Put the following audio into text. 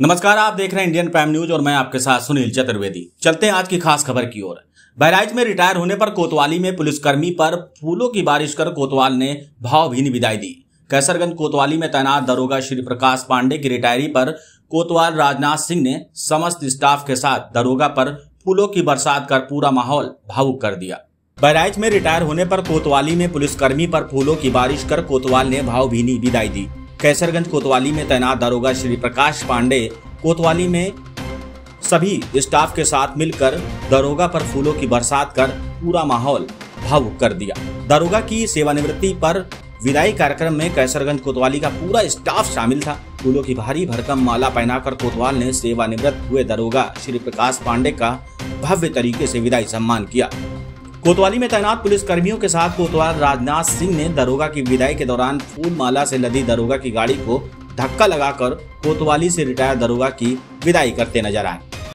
नमस्कार, आप देख रहे हैं इंडियन प्राइम न्यूज और मैं आपके साथ सुनील चतुर्वेदी। चलते हैं आज की खास खबर की ओर। बहराइच में रिटायर होने पर कोतवाली में पुलिसकर्मी पर फूलों की बारिश कर कोतवाल ने भावभीनी विदाई दी। कैसरगंज कोतवाली में तैनात दरोगा श्री प्रकाश पांडे की रिटायरी पर कोतवाल राजनाथ सिंह ने समस्त स्टाफ के साथ दरोगा पर फूलों की बरसात कर पूरा माहौल भावुक कर दिया। बहराइच में रिटायर होने पर कोतवाली में पुलिसकर्मी पर फूलों की बारिश कर कोतवाल ने भावभीनी विदाई दी। कैसरगंज कोतवाली में तैनात दारोगा श्री प्रकाश पांडे कोतवाली में सभी स्टाफ के साथ मिलकर दारोगा पर फूलों की बरसात कर पूरा माहौल भावुक कर दिया। दारोगा की सेवानिवृत्ति पर विदाई कार्यक्रम में कैसरगंज कोतवाली का पूरा स्टाफ शामिल था। फूलों की भारी भरकम माला पहनाकर कोतवाल ने सेवानिवृत्त हुए दारोगा श्री प्रकाश पांडे का भव्य तरीके से विदाई सम्मान किया। कोतवाली में तैनात पुलिस कर्मियों के साथ कोतवाल राजनाथ सिंह ने दरोगा की विदाई के दौरान फूलमाला से लदी दरोगा की गाड़ी को धक्का लगाकर कोतवाली से रिटायर दरोगा की विदाई करते नजर आए।